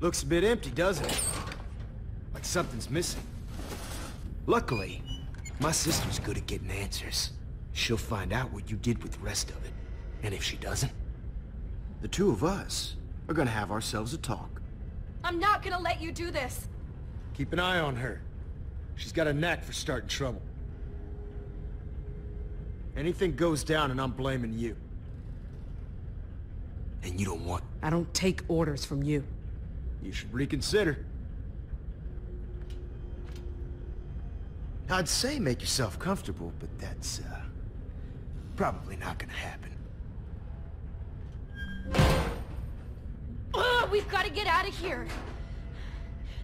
Looks a bit empty, doesn't it? Like something's missing. Luckily, my sister's good at getting answers. She'll find out what you did with the rest of it. And if she doesn't, the two of us are gonna have ourselves a talk. I'm not gonna let you do this. Keep an eye on her. She's got a knack for starting trouble. Anything goes down and I'm blaming you. And you don't want... I don't take orders from you. You should reconsider. I'd say make yourself comfortable, but that's, probably not gonna happen. Ugh, we've got to get out of here.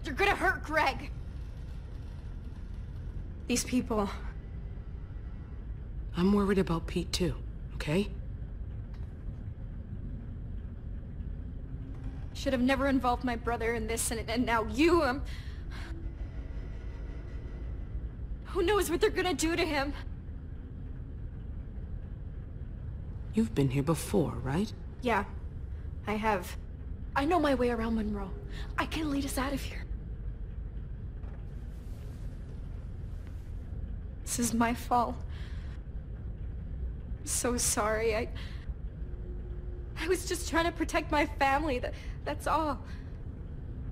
They're gonna hurt Greg. These people... I'm worried about Pete, too, okay? Should have never involved my brother in this, and now you, Who knows what they're gonna do to him? You've been here before, right? Yeah, I have. I know my way around Monroe. I can lead us out of here. This is my fault. I'm so sorry. I was just trying to protect my family, that's all.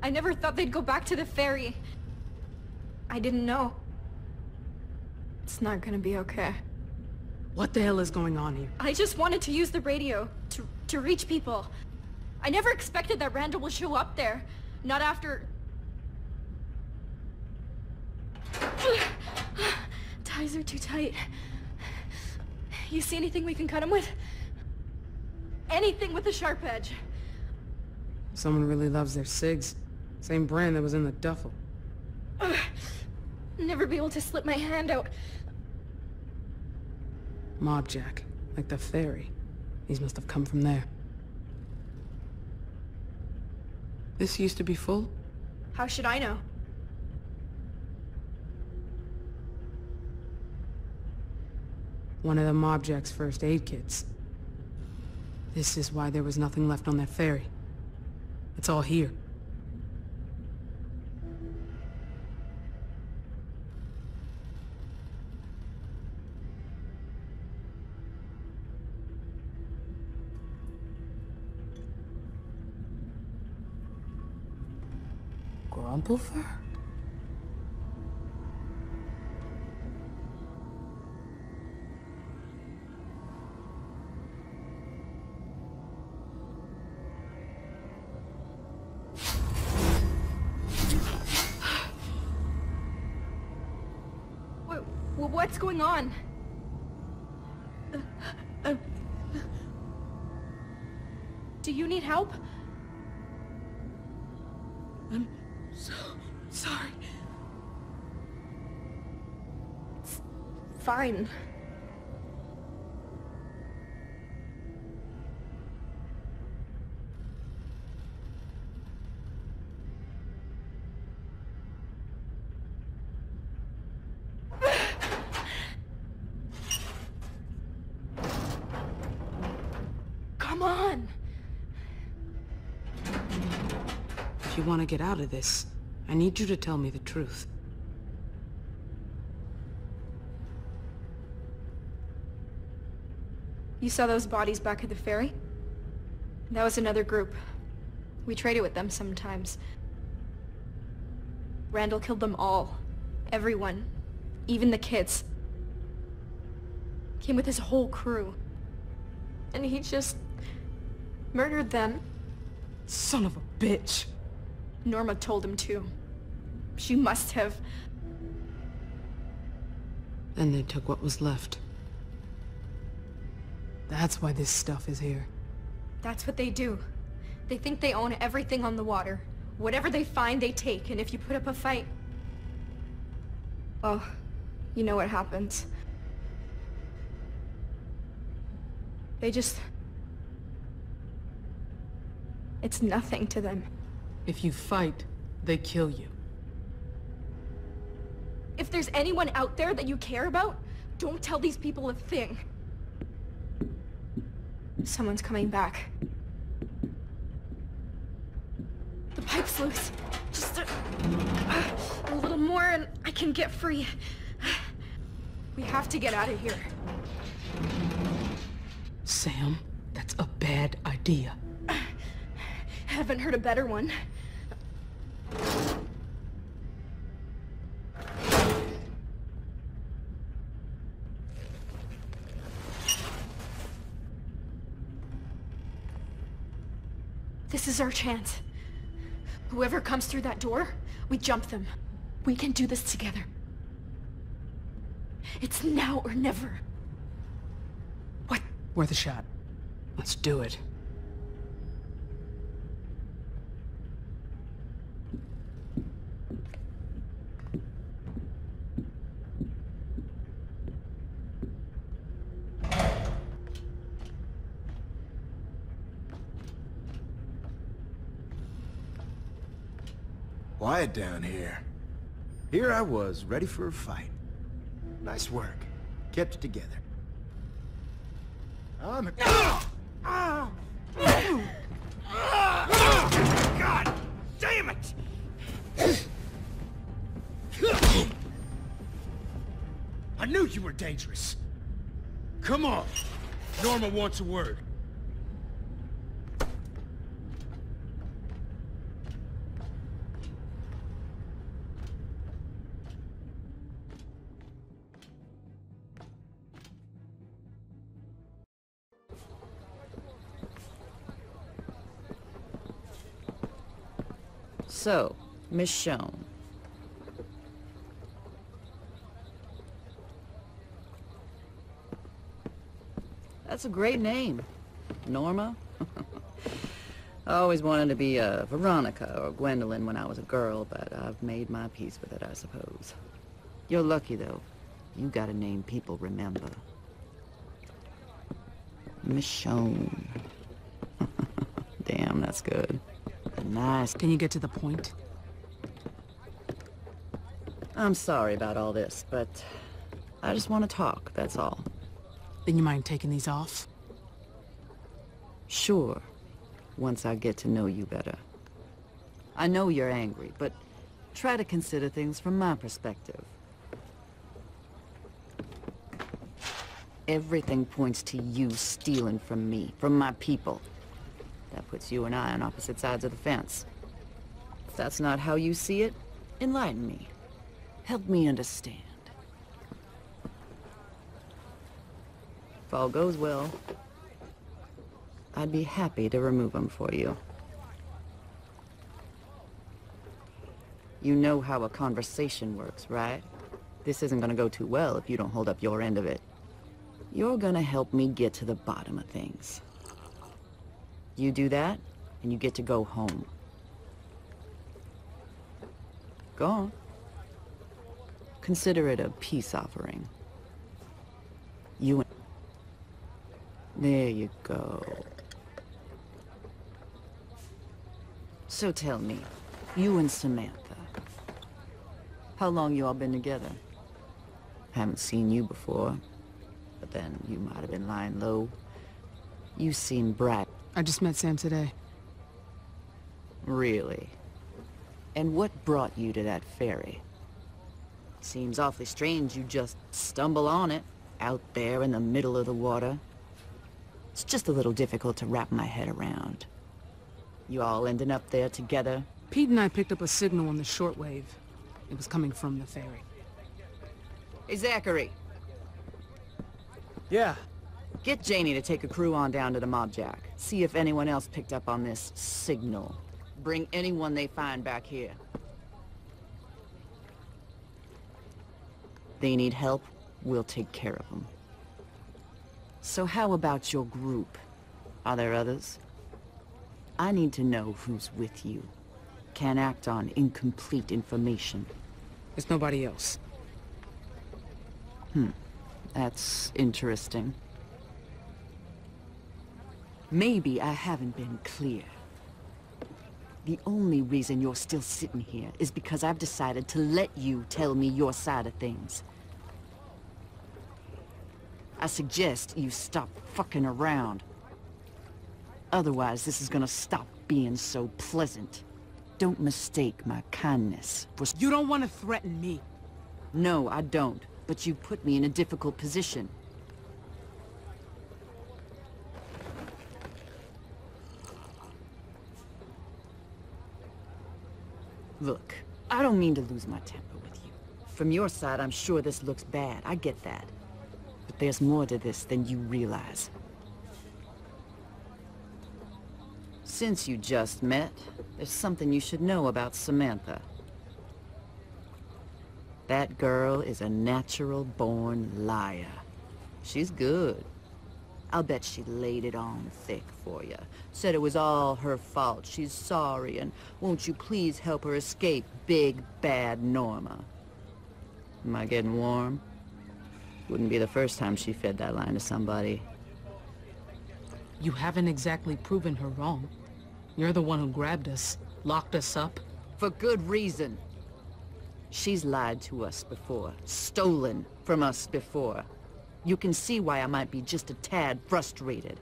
I never thought they'd go back to the ferry. I didn't know. It's not gonna be okay. What the hell is going on here? I just wanted to use the radio to reach people. I never expected that Randall would show up there. Not after... Ties are too tight. You see anything we can cut him with? Anything with a sharp edge. Someone really loves their cigs. Same brand that was in the duffel. Never be able to slip my hand out. Mobjack, like the fairy. These must have come from there. This used to be full? How should I know? One of the Mobjack's first aid kits. This is why there was nothing left on that ferry. It's all here. Grumplefer? What's going on? Do you need help? I'm so sorry. It's fine. If you want to get out of this, I need you to tell me the truth. You saw those bodies back at the ferry? That was another group. We traded with them sometimes. Randall killed them all. Everyone. Even the kids. Came with his whole crew. And he just... murdered them. Son of a bitch! Norma told him to. She must have. Then they took what was left. That's why this stuff is here. That's what they do. They think they own everything on the water. Whatever they find, they take, and if you put up a fight... well, you know what happens. They just... it's nothing to them. If you fight, they kill you. If there's anyone out there that you care about, don't tell these people a thing. Someone's coming back. The pipe's loose. Just a little more and I can get free. We have to get out of here. Sam, that's a bad idea. Haven't heard a better one. This is our chance. Whoever comes through that door, we jump them. We can do this together. It's now or never. What? Worth a shot. Let's do it. Quiet down here. Here I was, ready for a fight. Nice work. Kept it together. I'm a... God damn it! I knew you were dangerous. Come on. Norma wants a word. So, Michonne. That's a great name. Norma? I always wanted to be a Veronica or Gwendolyn when I was a girl, but I've made my peace with it, I suppose. You're lucky, though. You got a name people remember. Michonne. Damn, that's good. Nice. Can you get to the point? I'm sorry about all this, but I just want to talk, that's all. Then you mind taking these off? Sure, once I get to know you better. I know you're angry, but try to consider things from my perspective. Everything points to you stealing from me, from my people. That puts you and I on opposite sides of the fence. If that's not how you see it, enlighten me. Help me understand. If all goes well, I'd be happy to remove them for you. You know how a conversation works, right? This isn't gonna go too well if you don't hold up your end of it. You're gonna help me get to the bottom of things. You do that, and you get to go home. Go on. Consider it a peace offering. You and... There you go. So tell me, you and Samantha, how long you all been together? Haven't seen you before, but then you might have been lying low. You seem bright. I just met Sam today. Really? And what brought you to that ferry? Seems awfully strange you just stumble on it, out there in the middle of the water. It's just a little difficult to wrap my head around. You all ending up there together? Pete and I picked up a signal on the shortwave. It was coming from the ferry. Hey, Zachary. Yeah? Get Janie to take a crew on down to the Mobjack. See if anyone else picked up on this signal. Bring anyone they find back here. They need help, we'll take care of them. So how about your group? Are there others? I need to know who's with you. Can't act on incomplete information. There's nobody else. That's interesting. Maybe I haven't been clear. The only reason you're still sitting here is because I've decided to let you tell me your side of things. I suggest you stop fucking around. Otherwise, this is gonna stop being so pleasant. Don't mistake my kindness for... You don't want to threaten me. No, I don't. But you put me in a difficult position. Look, I don't mean to lose my temper with you. From your side, I'm sure this looks bad. I get that. But there's more to this than you realize. Since you just met, there's something you should know about Samantha. That girl is a natural-born liar. She's good. I'll bet she laid it on thick for you. Said it was all her fault, she's sorry, and won't you please help her escape big, bad Norma? Am I getting warm? Wouldn't be the first time she fed that line to somebody. You haven't exactly proven her wrong. You're the one who grabbed us, locked us up. For good reason. She's lied to us before, stolen from us before. You can see why I might be just a tad frustrated.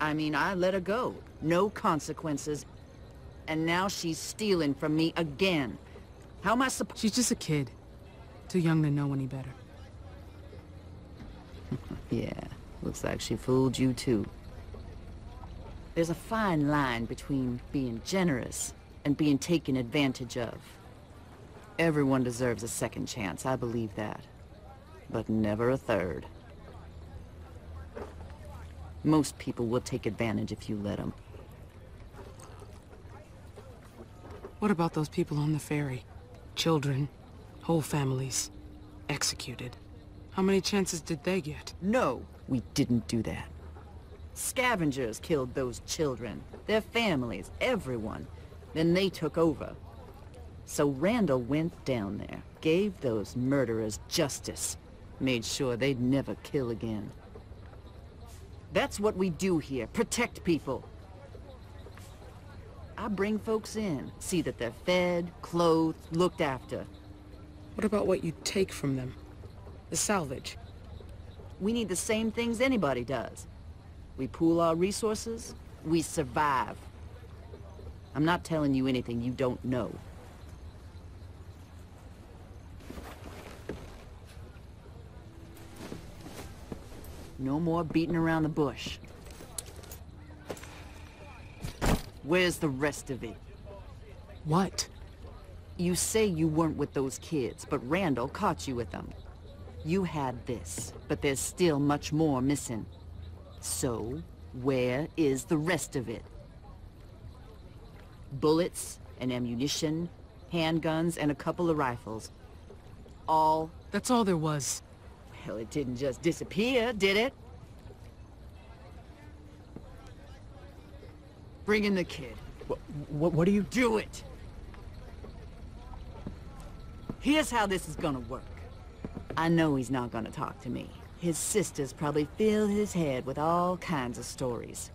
I mean, I let her go. No consequences. And now she's stealing from me again. How am I supposed... She's just a kid. Too young to know any better. Yeah, looks like she fooled you too. There's a fine line between being generous and being taken advantage of. Everyone deserves a second chance, I believe that. But never a third. Most people will take advantage if you let them. What about those people on the ferry? Children, whole families, executed. How many chances did they get? No, we didn't do that. Scavengers killed those children, their families, everyone. Then they took over. So Randall went down there, gave those murderers justice. Made sure they'd never kill again. That's what we do here, protect people. I bring folks in, see that they're fed, clothed, looked after. What about what you take from them? The salvage? We need the same things anybody does. We pool our resources, we survive. I'm not telling you anything you don't know. No more beating around the bush. Where's the rest of it? What? You say you weren't with those kids, but Randall caught you with them. You had this, but there's still much more missing. So, where is the rest of it? Bullets and ammunition, handguns and a couple of rifles. All... That's all there was. Well, it didn't just disappear, did it? Bring in the kid. What do you... Do it! Here's how this is gonna work. I know he's not gonna talk to me. His sisters probably fill his head with all kinds of stories.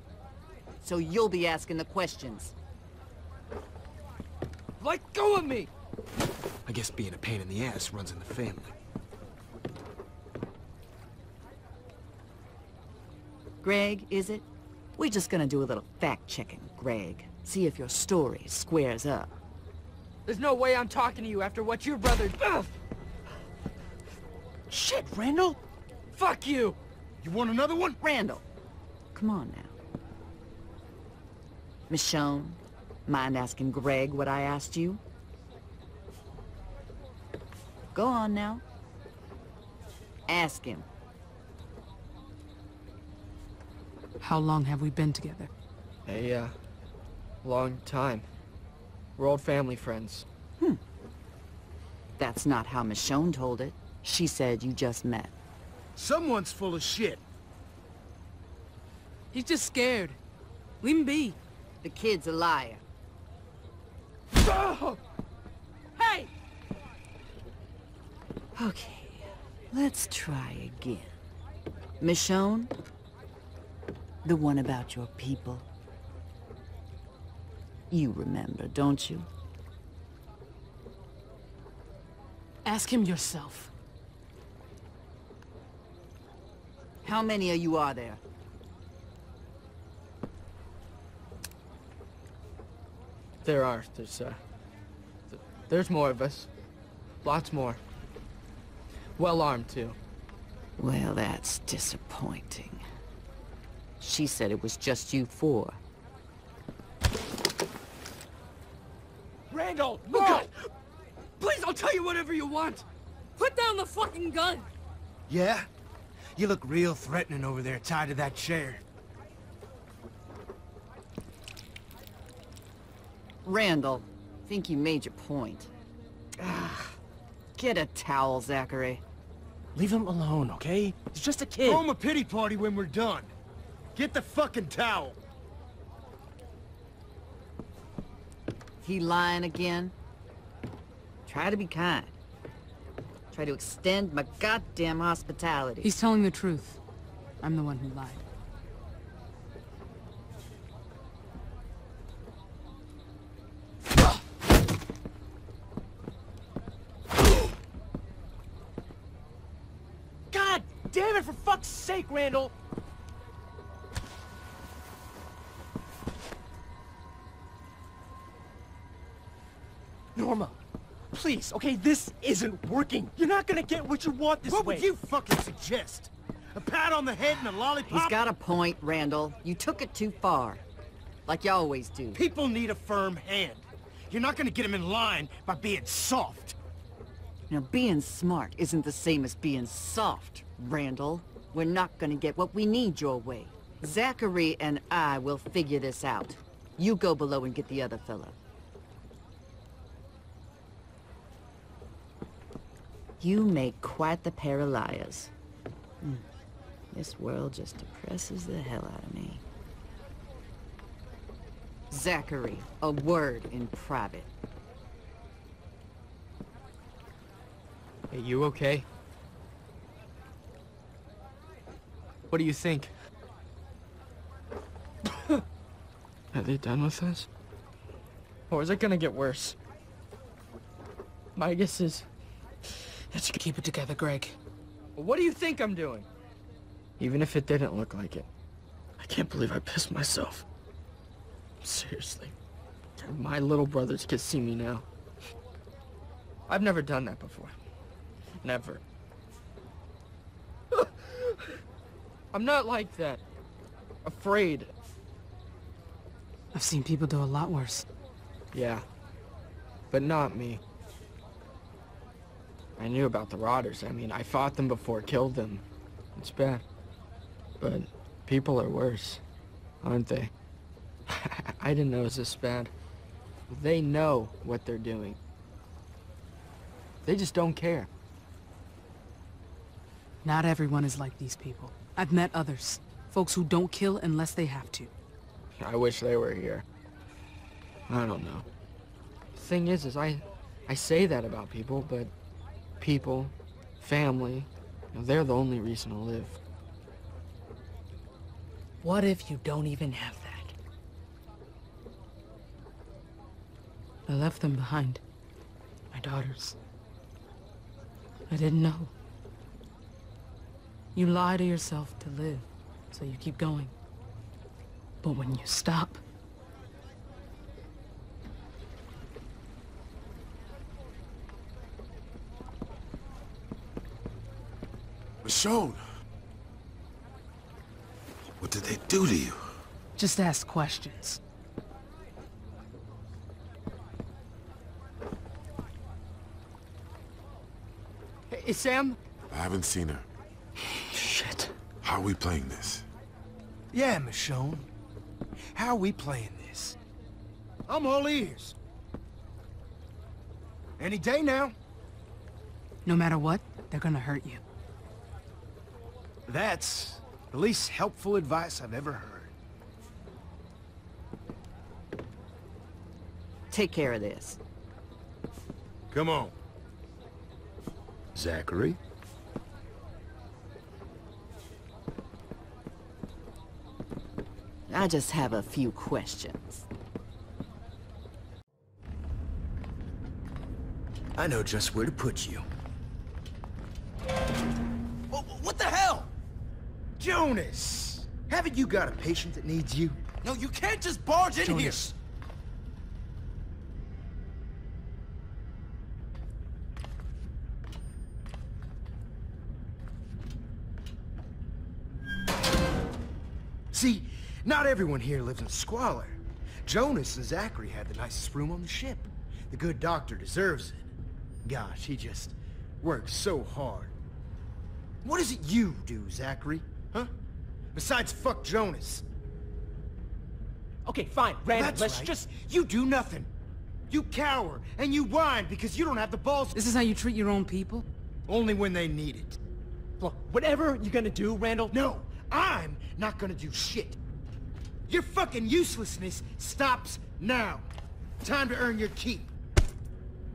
So you'll be asking the questions. Let go of me! I guess being a pain in the ass runs in the family. Greg, is it? We're just gonna do a little fact-checking, Greg. See if your story squares up. There's no way I'm talking to you after what your brother... Ugh! Shit, Randall! Fuck you! You want another one? Randall! Come on now. Michonne, mind asking Greg what I asked you? Go on now. Ask him. How long have we been together? A long time. We're old family friends. Hmm. That's not how Michonne told it. She said you just met. Someone's full of shit. He's just scared. Leave him be. The kid's a liar. Oh! Hey! Okay, let's try again. Michonne? The one about your people. You remember, don't you? Ask him yourself. How many of you are there? There are. There's more of us. Lots more. Well armed, too. Well, that's disappointing. She said it was just you four. Randall, no! God! Please, I'll tell you whatever you want! Put down the fucking gun! Yeah? You look real threatening over there, tied to that chair. Randall, I think you made your point. Ugh. Get a towel, Zachary. Leave him alone, okay? He's just a kid. Throw him a pity party when we're done. Get the fucking towel. He lying again? Try to be kind. Try to extend my goddamn hospitality. He's telling the truth. I'm the one who lied. Damn it, for fuck's sake, Randall! Norma, please, okay? This isn't working. You're not gonna get what you want this way. What would you fucking suggest? A pat on the head and a lollipop? He's got a point, Randall. You took it too far. Like you always do. People need a firm hand. You're not gonna get them in line by being soft. Now, being smart isn't the same as being soft, Randall. We're not gonna get what we need your way. Zachary and I will figure this out. You go below and get the other fella. You make quite the pair of liars. This world just depresses the hell out of me. Zachary, a word in private. Hey, you okay? What do you think? Are they done with us? Or is it gonna get worse? My guess is that you could keep it together, Greg. Well, what do you think I'm doing? Even if it didn't look like it, I can't believe I pissed myself. Seriously. My little brothers can see me now. I've never done that before. Never. I'm not like that. Afraid. I've seen people do a lot worse. Yeah. But not me. I knew about the Rotters. I mean, I fought them before, killed them. It's bad. But people are worse, aren't they? I didn't know it was this bad. They know what they're doing. They just don't care. Not everyone is like these people. I've met others. Folks who don't kill unless they have to. I wish they were here. I don't know. The thing is I say that about people, but people, family, you know, they're the only reason to live. What if you don't even have that? I left them behind. My daughters. I didn't know. You lie to yourself to live, so you keep going. But when you stop... Michonne! What did they do to you? Just ask questions. Hey, Sam? I haven't seen her. Shit. How are we playing this? Yeah, Michonne. How are we playing this? I'm all ears. Any day now. No matter what, they're gonna hurt you. That's the least helpful advice I've ever heard. Take care of this. Come on. Zachary? I just have a few questions. I know just where to put you. What the hell? Jonas! Haven't you got a patient that needs you? No, you can't just barge in here! See, not everyone here lives in squalor. Jonas and Zachary had the nicest room on the ship. The good doctor deserves it. Gosh, he just works so hard. What is it you do, Zachary? Huh? Besides, fuck Jonas. Okay, fine, Randall, let's just... You do nothing. You cower, and you whine because you don't have the balls... This is how you treat your own people? Only when they need it. Look, whatever you're gonna do, Randall... No, I'm not gonna do shit. Your fucking uselessness stops now. Time to earn your keep.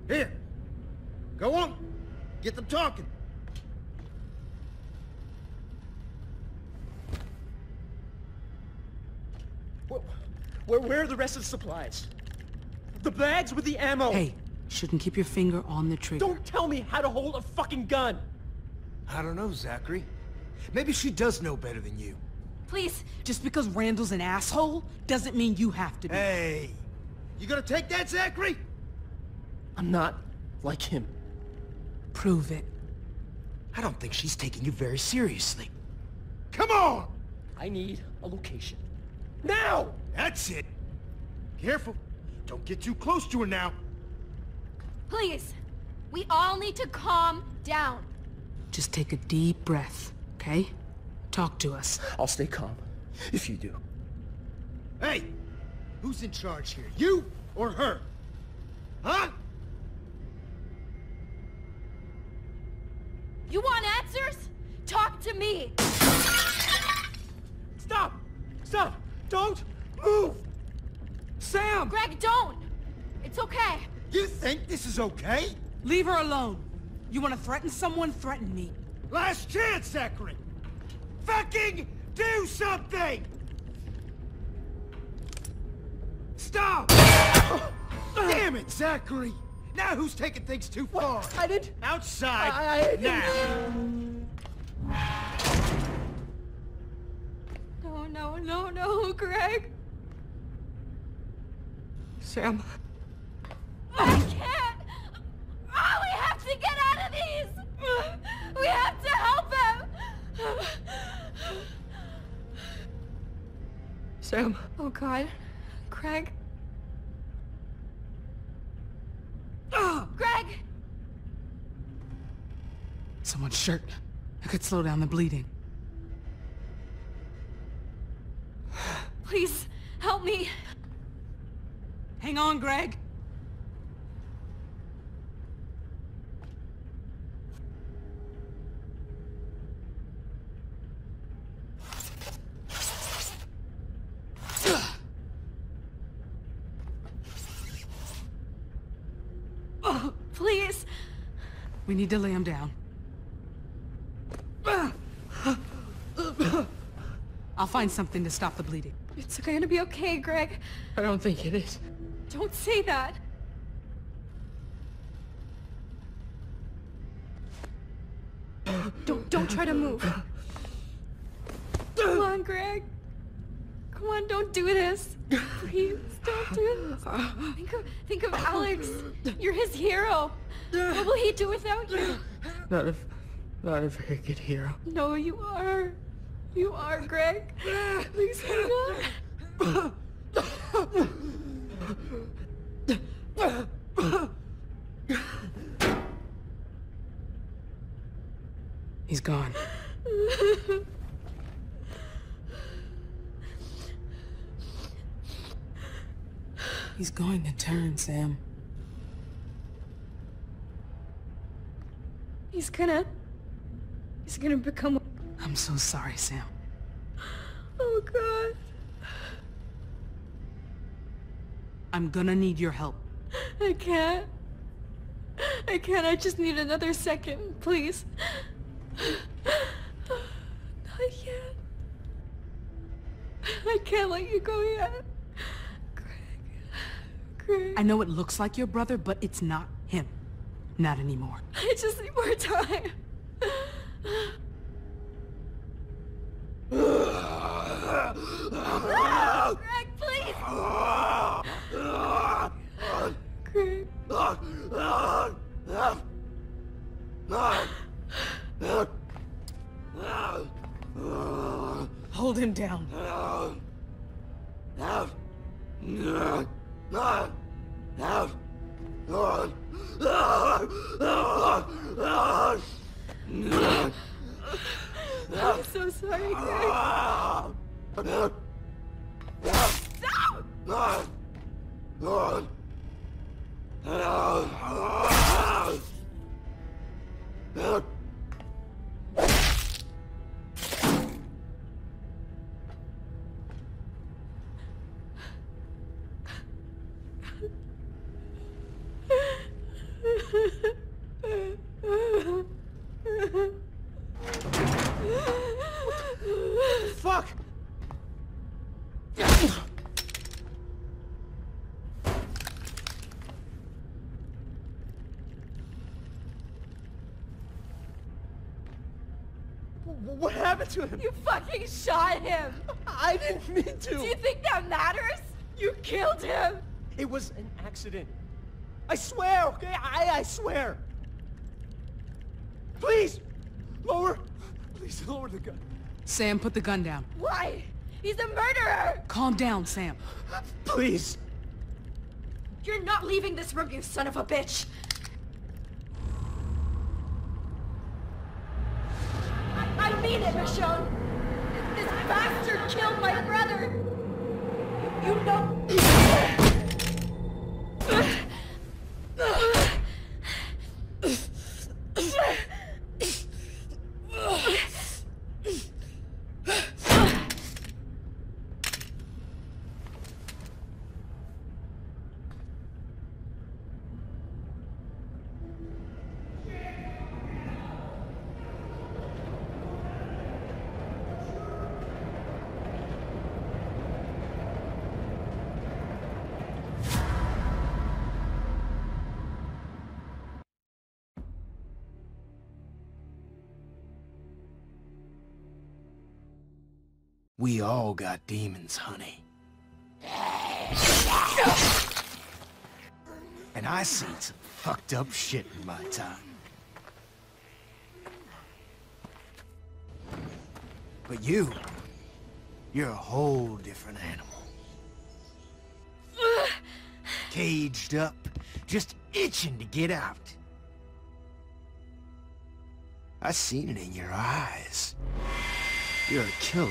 Here. Go on. Get them talking. Where are the rest of the supplies? The bags with the ammo! Hey, shouldn't keep your finger on the trigger. Don't tell me how to hold a fucking gun! I don't know, Zachary. Maybe she does know better than you. Please! Just because Randall's an asshole, doesn't mean you have to be. Hey! You gonna take that, Zachary? I'm not like him. Prove it. I don't think she's taking you very seriously. Come on! I need a location. Now! That's it. Careful. Don't get too close to her now. Please. We all need to calm down. Just take a deep breath, okay? Talk to us. I'll stay calm, if you do. Hey! Who's in charge here? You or her? Huh? You want answers? Talk to me! Stop! Stop! Don't move! Sam! Greg, don't! It's okay. You think this is okay? Leave her alone. You want to threaten someone? Threaten me. Last chance, Zachary! Fucking do something! Stop! Damn it, Zachary! Now who's taking things too far? What? I didn't... Outside, I didn't... now! No, Greg. Sam. I can't! Oh, we have to get out of these! We have to help him! Sam. Oh, God. Greg. Greg! Someone's shirt. I could slow down the bleeding. Please, help me. Hang on, Greg. Oh, please. We need to lay him down. I'll find something to stop the bleeding. It's gonna be okay, Greg. I don't think it is. Don't say that. Don't try to move. Come on, Greg. Come on, don't do this. Please, don't do this. Think of Alex. You're his hero. What will he do without you? Not a very good hero. No, you are. You are, Greg. Please hang on. He's gone. He's going to turn, Sam. He's gonna become... I'm so sorry, Sam. Oh, God. I'm gonna need your help. I can't. I just need another second, please. Not yet. I can't let you go yet. Greg. I know it looks like your brother, but it's not him. Not anymore. I just need more time. No! Greg, please! Greg... Hold him. him down. I'm so sorry, Greg. No! What happened to him? You fucking shot him! I didn't mean to! Do you think that matters? You killed him! It was an accident. I swear, okay? I swear! Please! Lower! Please lower the gun. Sam, put the gun down. Why? He's a murderer! Calm down, Sam. Please! You're not leaving this room, you son of a bitch! I mean it, Michonne! This bastard killed my brother! You We all got demons, honey. And I seen some fucked up shit in my time. But you're a whole different animal. Caged up, just itching to get out. I seen it in your eyes. You're a killer.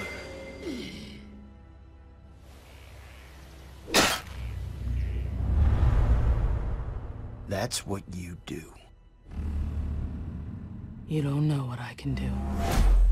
That's what you do. You don't know what I can do.